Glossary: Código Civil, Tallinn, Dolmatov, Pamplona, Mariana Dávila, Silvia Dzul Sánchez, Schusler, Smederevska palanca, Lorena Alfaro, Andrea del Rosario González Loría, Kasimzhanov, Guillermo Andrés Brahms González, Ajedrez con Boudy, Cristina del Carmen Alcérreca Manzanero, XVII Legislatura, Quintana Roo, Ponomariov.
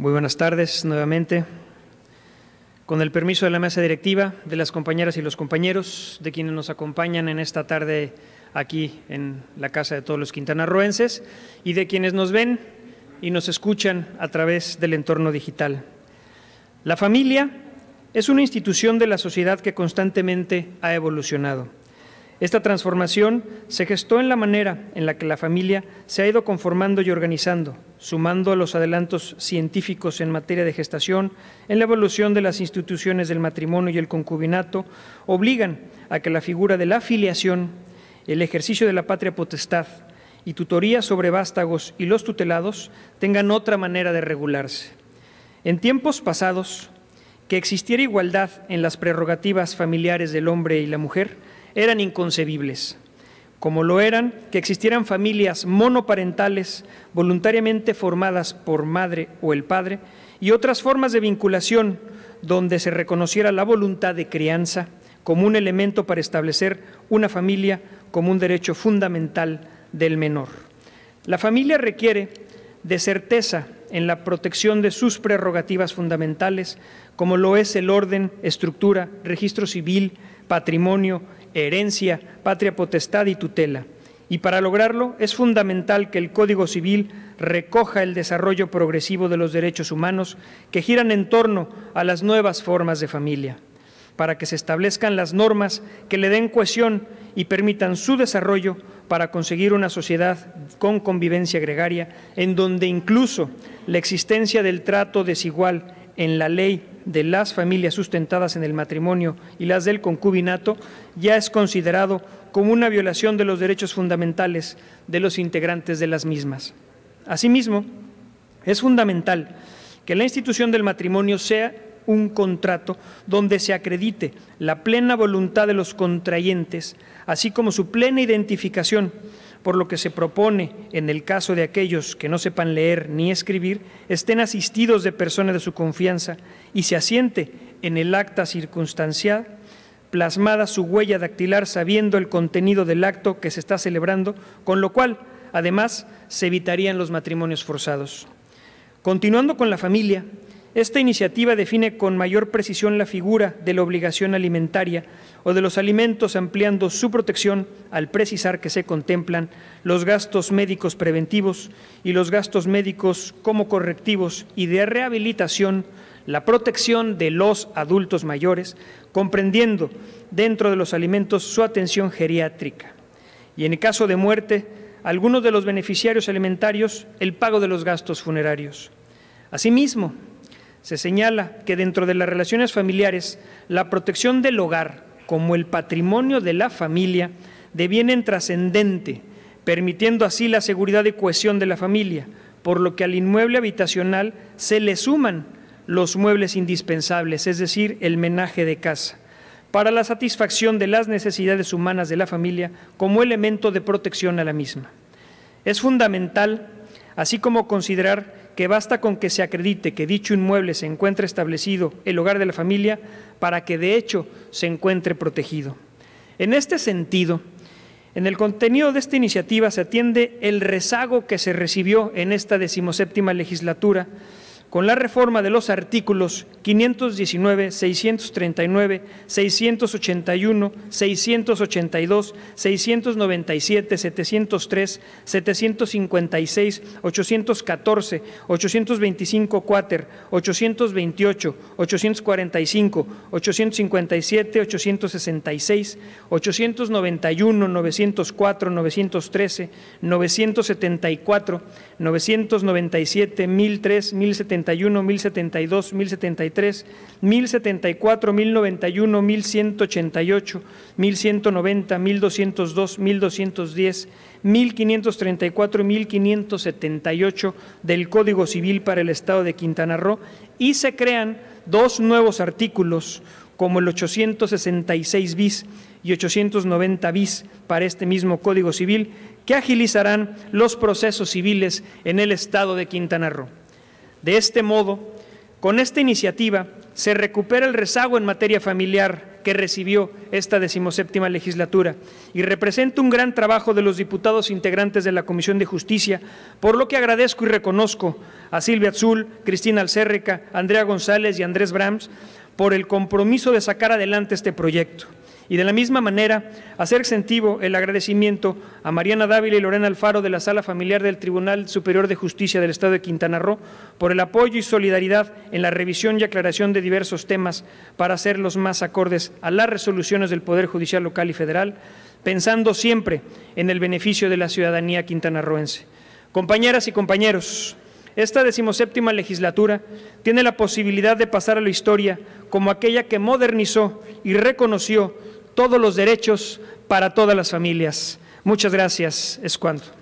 Muy buenas tardes nuevamente. Con el permiso de la mesa directiva, de las compañeras y los compañeros, de quienes nos acompañan en esta tarde aquí en la Casa de Todos los Quintanarroenses y de quienes nos ven y nos escuchan a través del entorno digital. La familia es una institución de la sociedad que constantemente ha evolucionado. Esta transformación se gestó en la manera en la que la familia se ha ido conformando y organizando, sumando a los adelantos científicos en materia de gestación, en la evolución de las instituciones del matrimonio y el concubinato, obligan a que la figura de la filiación, el ejercicio de la patria potestad y tutoría sobre vástagos y los tutelados tengan otra manera de regularse. En tiempos pasados, que existiera igualdad en las prerrogativas familiares del hombre y la mujer, eran inconcebibles, como lo eran que existieran familias monoparentales voluntariamente formadas por madre o el padre y otras formas de vinculación donde se reconociera la voluntad de crianza como un elemento para establecer una familia como un derecho fundamental del menor. La familia requiere de certeza en la protección de sus prerrogativas fundamentales, como lo es el orden, estructura, registro civil, patrimonio, herencia, patria potestad y tutela. Y para lograrlo es fundamental que el Código Civil recoja el desarrollo progresivo de los derechos humanos que giran en torno a las nuevas formas de familia, para que se establezcan las normas que le den cohesión y permitan su desarrollo para conseguir una sociedad con convivencia gregaria, en donde incluso la existencia del trato desigual en la ley de las familias sustentadas en el matrimonio y las del concubinato ya es considerado como una violación de los derechos fundamentales de los integrantes de las mismas. Asimismo, es fundamental que la institución del matrimonio sea un contrato donde se acredite la plena voluntad de los contrayentes, así como su plena identificación, por lo que se propone, en el caso de aquellos que no sepan leer ni escribir, estén asistidos de personas de su confianza y se asiente en el acta circunstancial plasmada su huella dactilar sabiendo el contenido del acto que se está celebrando, con lo cual, además, se evitarían los matrimonios forzados. Continuando con la familia, esta iniciativa define con mayor precisión la figura de la obligación alimentaria o de los alimentos, ampliando su protección al precisar que se contemplan los gastos médicos preventivos y los gastos médicos como correctivos y de rehabilitación, la protección de los adultos mayores, comprendiendo dentro de los alimentos su atención geriátrica. Y en el caso de muerte, algunos de los beneficiarios alimentarios, el pago de los gastos funerarios. Asimismo, se señala que dentro de las relaciones familiares, la protección del hogar como el patrimonio de la familia deviene trascendente, permitiendo así la seguridad y cohesión de la familia, por lo que al inmueble habitacional se le suman los muebles indispensables, es decir, el menaje de casa, para la satisfacción de las necesidades humanas de la familia como elemento de protección a la misma. Es fundamental, así como considerar que basta con que se acredite que dicho inmueble se encuentre establecido el hogar de la familia para que de hecho se encuentre protegido. En este sentido, en el contenido de esta iniciativa se atiende el rezago que se recibió en esta 17ª legislatura con la reforma de los artículos 519, 639, 681, 682, 697, 703, 756, 814, 825 cuáter, 828, 845, 857, 866, 891, 904, 913, 974, 997, 1003, 1071, 1072, 1073, 1074, 1091, 1188, 1190, 1202, 1210, 1534 y 1578 del Código Civil para el Estado de Quintana Roo, y se crean dos nuevos artículos como el 866 bis y 890 bis para este mismo Código Civil, que agilizarán los procesos civiles en el Estado de Quintana Roo. De este modo, con esta iniciativa se recupera el rezago en materia familiar que recibió esta 17ª legislatura y representa un gran trabajo de los diputados integrantes de la Comisión de Justicia, por lo que agradezco y reconozco a Silvia Dzul, Cristina Alcérreca, Andrea González y Andrés Brahms por el compromiso de sacar adelante este proyecto. Y de la misma manera, hacer extensivo el agradecimiento a Mariana Dávila y Lorena Alfaro de la Sala Familiar del Tribunal Superior de Justicia del Estado de Quintana Roo por el apoyo y solidaridad en la revisión y aclaración de diversos temas para hacerlos más acordes a las resoluciones del Poder Judicial local y federal, pensando siempre en el beneficio de la ciudadanía quintanarroense. Compañeras y compañeros, esta 17ª legislatura tiene la posibilidad de pasar a la historia como aquella que modernizó y reconoció todos los derechos para todas las familias. Muchas gracias. Es cuanto.